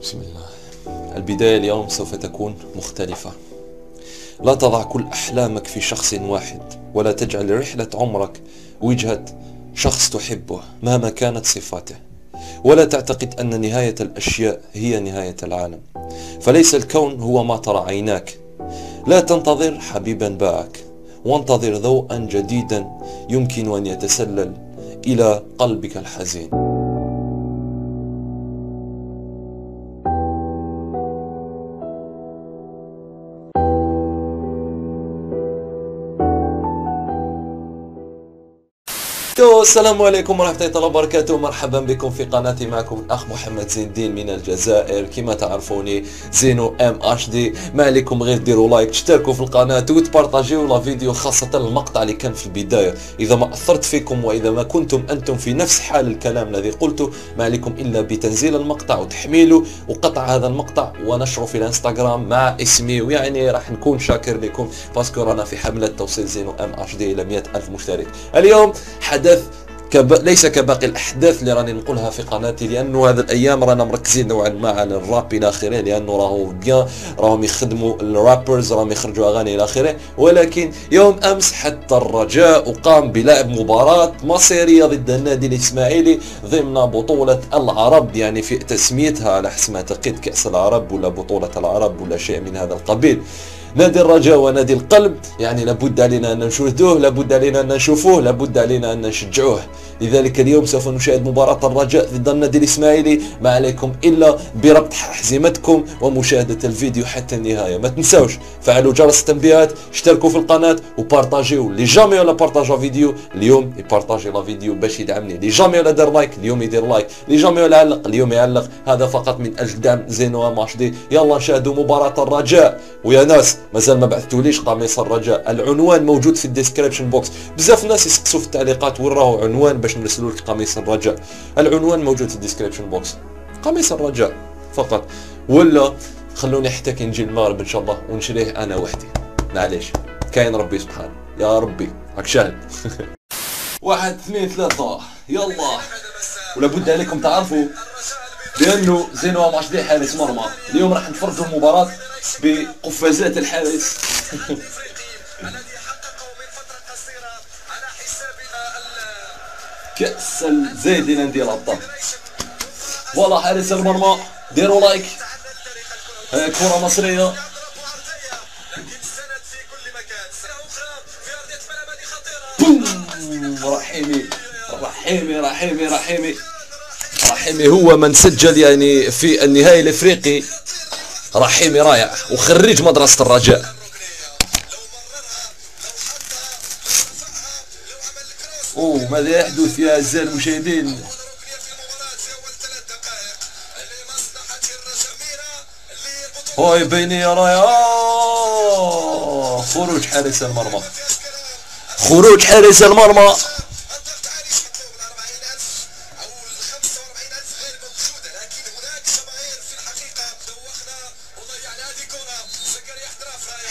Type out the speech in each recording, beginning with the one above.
بسم الله. البداية اليوم سوف تكون مختلفة. لا تضع كل أحلامك في شخص واحد، ولا تجعل رحلة عمرك وجهة شخص تحبه مهما كانت صفاته، ولا تعتقد أن نهاية الأشياء هي نهاية العالم، فليس الكون هو ما ترى عيناك. لا تنتظر حبيبا باعك، وانتظر ضوءا جديدا يمكن أن يتسلل إلى قلبك الحزين. السلام عليكم ورحمة الله وبركاته، مرحبا بكم في قناتي. معكم الأخ محمد زين الدين من الجزائر، كما تعرفوني زينو ام اتش دي. ما عليكم غير ديروا لايك، تشتركوا في القناة وتبارطاجيو لا فيديو، خاصة المقطع اللي كان في البداية. إذا ما أثرت فيكم وإذا ما كنتم أنتم في نفس حال الكلام الذي قلته، ما عليكم إلا بتنزيل المقطع وتحميله وقطع هذا المقطع ونشره في الانستغرام مع اسمي، ويعني راح نكون شاكر لكم باسكو رانا في حملة توصيل زينو ام اتش دي إلى 100,000 مشترك. اليوم حدث ليس كباقي الأحداث اللي راني نقولها في قناتي، لأنه هذه الأيام رانا مركزين نوعا ما على الراب إلى آخره، لأنه راهو بيان راهم يخدموا الرابرز، راهم يخرجوا أغاني إلى آخره. ولكن يوم أمس حتى الرجاء وقام بلعب مباراة مصيرية ضد النادي الاسماعيلي ضمن بطولة العرب، يعني في تسميتها على حسب ما أعتقد كأس العرب ولا بطولة العرب ولا شيء من هذا القبيل. نادي الرجاء ونادي القلب، يعني لابد علينا أن نشاهدوه، لابد علينا أن نشوفوه، لابد علينا أن نشجعوه. لذلك اليوم سوف نشاهد مباراة الرجاء ضد النادي الإسماعيلي. ما عليكم إلا بربط حزمتكم ومشاهدة الفيديو حتى النهاية. ما تنساوش فعلوا جرس التنبيهات، اشتركوا في القناة وبارطاجيو. لي جامي ولا بارطاجا فيديو اليوم يبارطاجي لا فيديو باش يدعمني، لي جامي ولا دار لايك اليوم يدير لايك، لي جامي ولا علق اليوم يعلق. هذا فقط من أجل دعم زينو ام اتش دي. يلا نشاهدوا مباراة الرجاء. ويا ناس مازال ما بعثتوليش قميص الرجاء، العنوان موجود في الديسكريبشن بوكس. بزاف ناس يسقسوا في التعليقات وين راهو عنوان باش نرسلوا لك قميص الرجاء. العنوان موجود في الديسكريبشن بوكس، قميص الرجاء فقط. ولا خلوني حتى كي نجي المغرب ان شاء الله ونشريه انا وحدي، معليش كاين ربي سبحانه. يا ربي راك شاهد. 1 2 3 يلا. ولا بد عليكم تعرفوا لانه زينو ام اتش دي حارس مرمى. اليوم راح نفرجوا المباراه بقفازات الحارس. كأس زايد للأندية العربية. فوالا حارس المرمى، ديروا لايك. هاي كرة مصرية. رحيمي رحيمي رحيمي رحيمي رحيمي، هو من سجل يعني في النهائي الافريقي. رحيمي رائع وخريج مدرسة الرجاء. اوه ماذا يحدث يا اعزائي المشاهدين؟ هاي بيني يا رايا، خروج حارس المرمى، خروج حارس المرمى.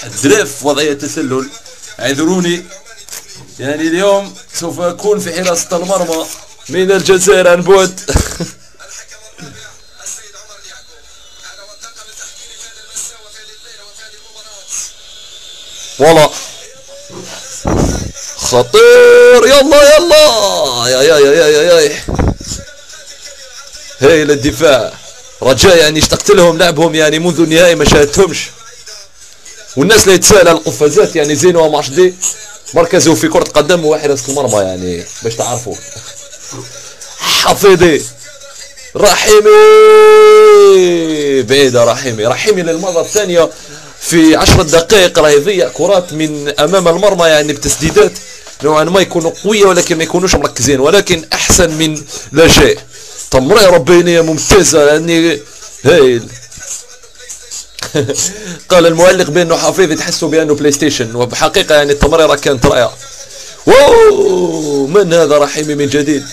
حدريف وضعية تسلل، اعذروني. يعني اليوم سوف أكون في حراسة المرمى من الجزائر عن بعد. والله خطير. يلا يلا يا يا يا يا يا هاي للدفاع رجاء، يعني اشتقت لهم لعبهم يعني منذ النهائي ما شاهدتهمش. والناس اللي يتساءل على القفازات، يعني زينو ام اتش دي مركزه في كرة قدم وحراسة المرمى، يعني باش تعرفوا. حفيظي رحيمي، بعيدة رحيمي. رحيمي للمرة الثانية في 10 دقائق راه يضيع كرات من أمام المرمى، يعني بتسديدات نوعا ما يكونوا قوية ولكن ما يكونوش مركزين، ولكن أحسن من لا شيء. تمريرة بينية ممتازة، يعني هايل. قال المعلق بانه حفيظ تحسوا بانه بلاي ستيشن، وبحقيقه يعني التمريره كانت رائعه. واو من هذا رحيمي من جديد،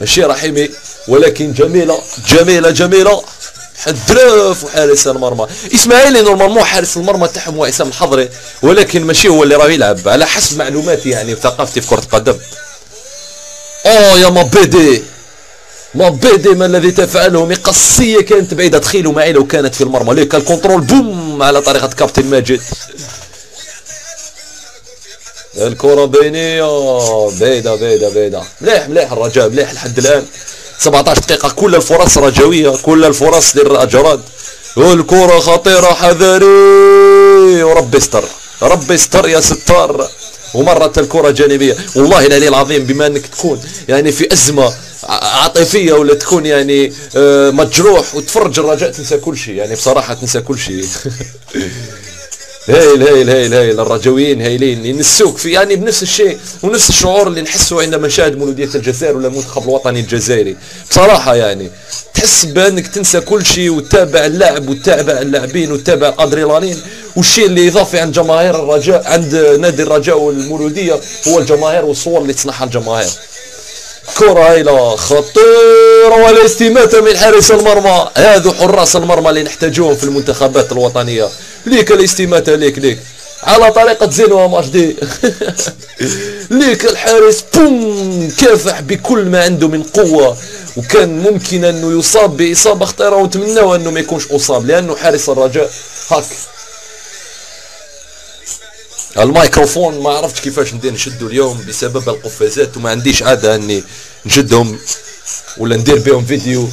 ماشي رحيمي ولكن جميله جميله جميله. حدراف وحارس المرمى اسماعيلي، نورمالمون حارس المرمى تاعهم هو اسامه الحضري، ولكن ماشي هو اللي راه يلعب على حسب معلوماتي يعني وثقافتي في كره القدم. اوه يا ما بيدي مبيدي ما الذي تفعله؟ مقصيه كانت بعيده، تخيلوا معي لو كانت في المرمى. ليك الكنترول بوم على طريقه كابتن ماجد. الكره بينيه بعيده بعيده بعيده. مليح مليح الرجاء، مليح لحد الان. 17 دقيقه كل الفرص رجاويه، كل الفرص للأجراد. والكره خطيره، حذري وربي يستر، ربي يستر يا ستار. ومرت الكره جانبيه. والله العلي العظيم بما انك تكون يعني في ازمه عاطفيه ولا تكون يعني مجروح وتفرج الرجاء تنسى كل شيء، يعني بصراحه تنسى كل شيء. هايل هايل هايل هايل الرجاويين هايلين، ينسوك في يعني بنفس الشيء ونفس الشعور اللي نحسه عندما نشاهد مولوديه الجزائر ولا المنتخب الوطني الجزائري. بصراحه يعني تحس بانك تنسى كل شيء وتتابع اللعب وتتابع اللاعبين وتتابع الادرينالين. والشيء اللي اضافي عند جماهير الرجاء، عند نادي الرجاء والمولوديه، هو الجماهير والصور اللي تصنعها الجماهير. كرة هايلة خطيرة والاستماتة من حارس المرمى. هذو حراس المرمى اللي نحتاجوهم في المنتخبات الوطنية. ليك الاستماتة، ليك ليك على طريقة زينو ام اتش دي. ليك الحارس بوم كافح بكل ما عنده من قوة، وكان ممكن انه يصاب بإصابة خطيرة ونتمناو انه ما يكونش أصاب، لأنه حارس الرجاء هاك الميكروفون ما عرفتش كيفاش ندير نشدو اليوم بسبب القفازات، وما عنديش عاده اني نشدهم ولا ندير بهم فيديو.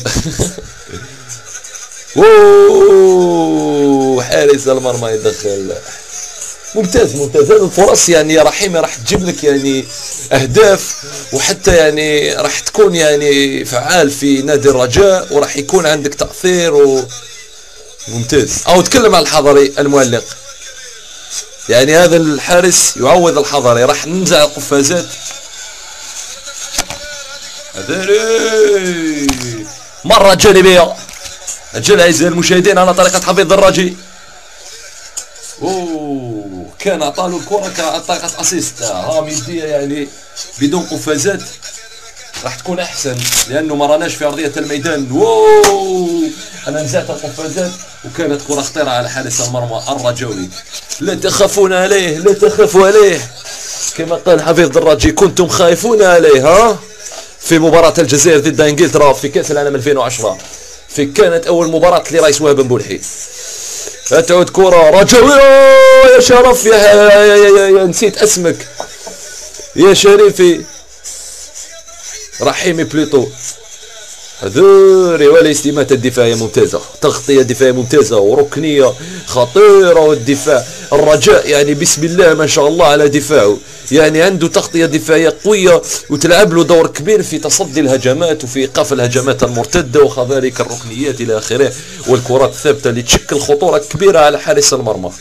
حارس المرمى يدخل، ممتاز ممتاز. هذه الفرص يعني يا رحيمي راح تجيب لك يعني اهداف، وحتى يعني راح تكون يعني فعال في نادي الرجاء وراح يكون عندك تاثير ممتاز. او تكلم على الحضري المعلق، يعني هذا الحارس يعوض الحضري. راح ننزع القفازات. حذري مرة جانبية. أجل أعزائي المشاهدين على طريقة حبيب دراجي. كان أعطاله الكرة كطريقة أسيست، ها يديها يعني بدون قفازات راح تكون أحسن، لأنه ما راناش في أرضية الميدان. أنا نزعت القفازات وكانت كرة خطيرة على حارس المرمى الرجاوي. لا تخافون عليه، لا تخافوا عليه، كما قال حفيظ دراجي كنتم خايفون عليه ها في مباراة الجزائر ضد انجلترا في كاس العالم 2010، في كانت أول مباراة لرئيس وهاب ملحي. تعود كرة رجاوي يا شرف، يا نسيت اسمك يا شريفي رحيمي بليطو. حذوري والاستماتة الدفاعية ممتازة، تغطية دفاعية ممتازة وركنية خطيرة. والدفاع الرجاء يعني بسم الله ما شاء الله على دفاعه، يعني عنده تغطية دفاعية قوية وتلعب له دور كبير في تصدي الهجمات وفي إيقاف الهجمات المرتدة وكذلك الركنيات إلى آخره، والكرات الثابتة اللي تشكل خطورة كبيرة على حارس المرمى.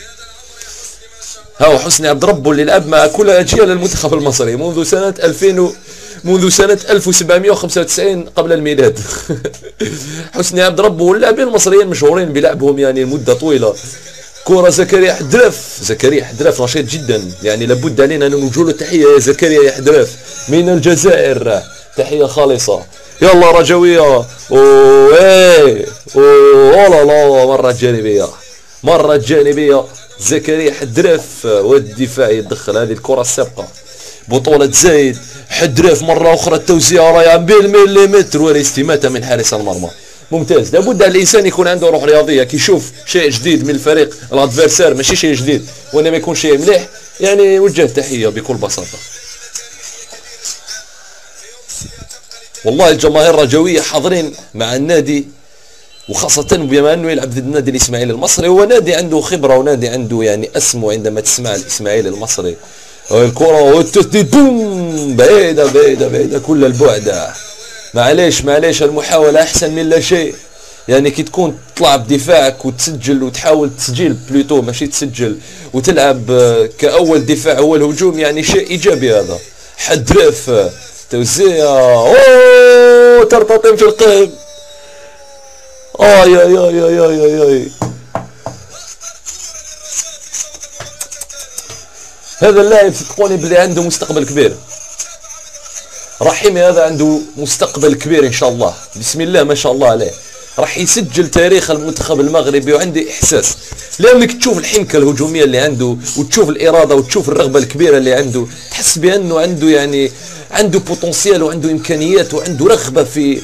هاو حسني عبد ربه اللي لعب مع كل أجيال المنتخب المصري منذ سنة 1795 قبل الميلاد. حسني عبد ربه واللاعبين المصريين مشهورين بلعبهم يعني لمده طويله. كره زكريا حدريف، زكريا حدريف نشيط جدا، يعني لابد علينا ان نوجه له تحيه يا زكريا حدريف من الجزائر، تحيه خالصه. يلا رجاويه، لا لا مره جانبيه، مره جانبيه زكريا حدريف. والدفاع يدخل هذه الكره السابقه. بطولة زايد حدريف مرة أخرى، التوزيع رايع بالمليمتر والاستماتة من حارس المرمى ممتاز. لابد أن الإنسان يكون عنده روح رياضية، كي يشوف شيء جديد من الفريق الأدفيرسير ماشي شيء جديد وإنما يكون شيء مليح، يعني وجه تحية بكل بساطة. والله الجماهير الرجاوية حاضرين مع النادي، وخاصة بما انه يلعب ضد نادي الاسماعيلي المصري، هو نادي عنده خبرة ونادي عنده يعني اسمه عندما تسمع الاسماعيلي المصري. الكرة والتسديد بوم بعيدة بعيدة بعيدة كل البعد. معليش معليش المحاولة أحسن من لا شيء، يعني كي تكون تطلع بدفاعك وتسجل وتحاول تسجل بلوتو ماشي تسجل وتلعب كأول دفاع هو الهجوم، يعني شيء إيجابي هذا. حدريف توزيع ترتطم في القلب. آي آي آي آي آي آي. هذا اللاعب صدقوني بلي عنده مستقبل كبير. رحيمي هذا عنده مستقبل كبير ان شاء الله، بسم الله ما شاء الله عليه، راح يسجل تاريخ المنتخب المغربي. وعندي احساس لانك تشوف الحنكه الهجوميه اللي عنده وتشوف الاراده وتشوف الرغبه الكبيره اللي عنده، تحس بانه عنده يعني عنده بوتنسيال وعنده امكانيات وعنده رغبه في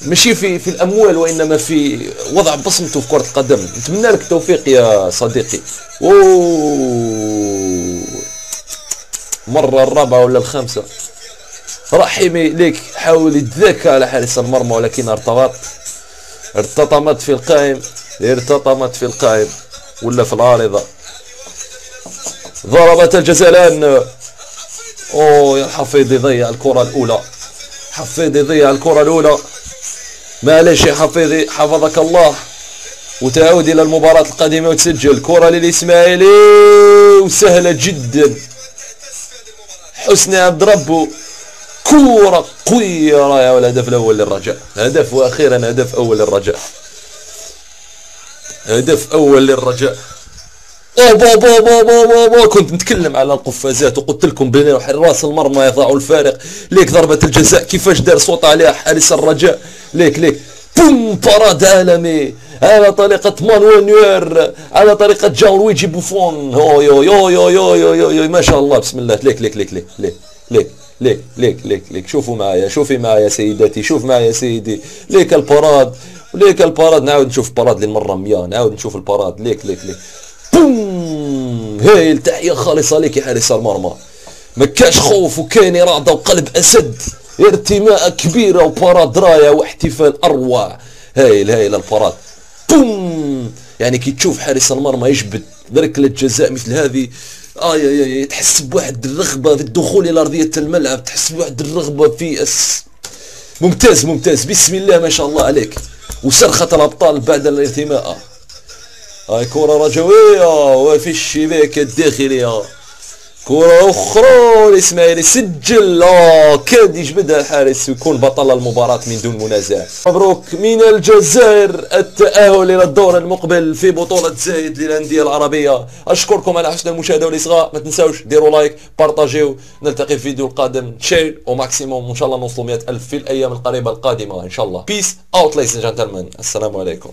ماشي في الاموال وانما في وضع بصمته في كرة القدم. نتمنى لك التوفيق يا صديقي. مرة الرابعة ولا الخامسة. رحيمي ليك حاول يتذاكى على حارس المرمى ولكن ارتطمت في القائم، ولا في العارضة. ضربت الجزاء الآن. يا حفيظ يضيع الكرة الأولى، معليش يا حفيظي، حفظك الله وتعود إلى المباراة القادمة وتسجل. كرة للإسماعيلي وسهلة جدا. حسني عبد ربه، كرة قوية رائعة، والهدف الأول للرجاء، هدف وأخيرا هدف أول للرجاء، بابا كنت نتكلم على القفازات وقلت لكم بين حراس المرمى يضعوا الفارق. ليك ضربة الجزاء كيفاش دار صوت عليها حارس الرجاء. ليك بوم، باراد عالمي على طريقة مانو نيوير، على طريقة جان لويجي بوفون. ما شاء الله، بسم الله. ليك شوفوا معايا، شوفي معايا سيداتي، شوف معايا سيدي. ليك الباراد، نعاود نشوف الباراد للمرة 100، نعاود نشوف الباراد. ليك بوم، هاي التحية خالصة ليك يا حارس المرمى. ما كاش خوف وكاين إرادة وقلب أسد، ارتماء كبيرة وباراد راية واحتفال أروع. هايل هايل الباراد، بوم. يعني كي تشوف حارس المرمى يجبد ركلة جزاء مثل هذه، تحس بواحد الرغبة في الدخول إلى أرضية الملعب، تحس بواحد الرغبة في ممتاز بسم الله ما شاء الله عليك. وصرخة الأبطال بعد الارتماء. هاي كرة رجوية وفي الشباك الداخلية. كرة أخرى الإسماعيلي سجل، كاد يجبدها الحارس ويكون بطل المباراة من دون منازع. مبروك من الجزائر التأهل إلى الدور المقبل في بطولة زايد للأندية العربية. أشكركم على حسن المشاهدة والإصغاء، ما تنساوش ديروا لايك، بارطاجيو، نلتقي في الفيديو القادم شير وماكسيموم، وإن شاء الله نوصلوا 100,000 في الأيام القريبة القادمة إن شاء الله. بيس أوت ليز جنتلمان، السلام عليكم.